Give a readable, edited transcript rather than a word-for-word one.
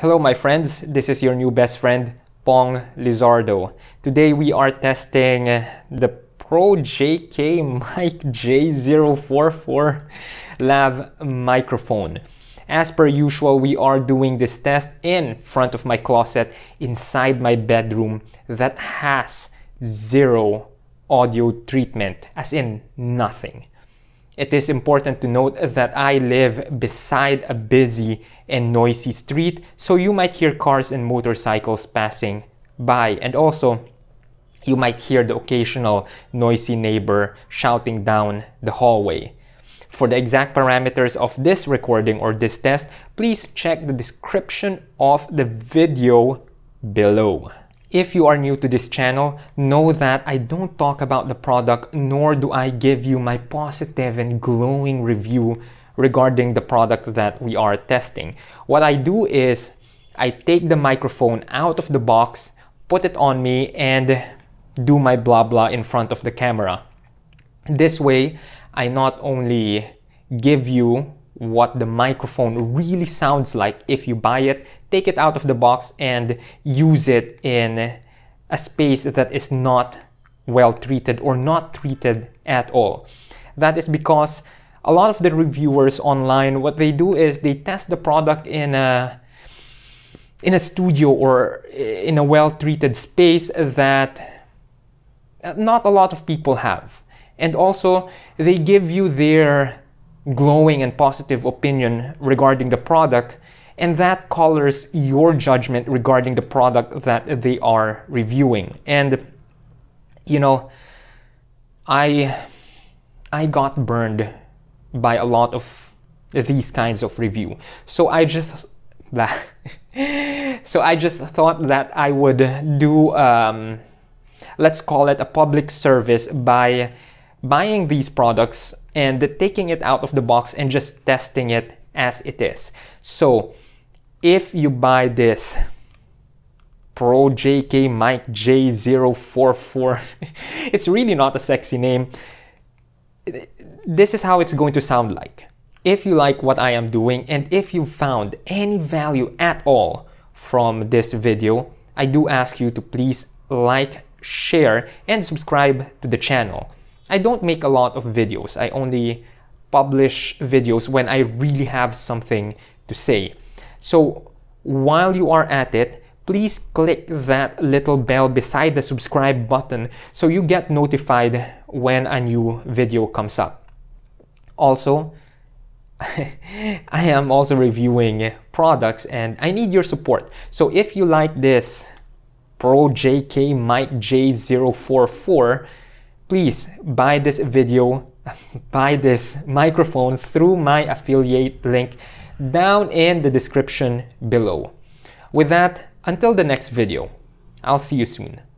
Hello my friends, this is your new best friend, Pong Lizardo. Today we are testing the Pro JK Mic-J 044 lav microphone. As per usual, we are doing this test in front of my closet, inside my bedroom that has zero audio treatment, as in nothing. It is important to note that I live beside a busy and noisy street, so you might hear cars and motorcycles passing by, and also you might hear the occasional noisy neighbor shouting down the hallway. For the exact parameters of this recording or this test, please check the description of the video below. If you are new to this channel, know that I don't talk about the product, nor do I give you my positive and glowing review regarding the product that we are testing. What I do is I take the microphone out of the box, put it on me, and do my blah blah in front of the camera. This way, I not only give you what the microphone really sounds like if you buy it, take it out of the box and use it in a space that is not well treated or not treated at all. That is because a lot of the reviewers online, what they do is they test the product in a studio or in a well-treated space that not a lot of people have. And also they give you their glowing and positive opinion regarding the product, and that colors your judgment regarding the product that they are reviewing. And you know, I got burned by a lot of these kinds of review, so I just thought that I would do let's call it a public service by buying these products and taking it out of the box and just testing it as it is. So if you buy this Pro JK Mic-J 044, it's really not a sexy name, this is how it's going to sound like. If you like what I am doing and if you found any value at all from this video, I do ask you to please like, share, and subscribe to the channel. I don't make a lot of videos. I only publish videos when I really have something to say. So while you are at it, please click that little bell beside the subscribe button so you get notified when a new video comes up. Also, I am also reviewing products and I need your support. So if you like this Pro JK Mic-J 044, please buy this video, buy this microphone through my affiliate link down in the description below. With that, until the next video, I'll see you soon.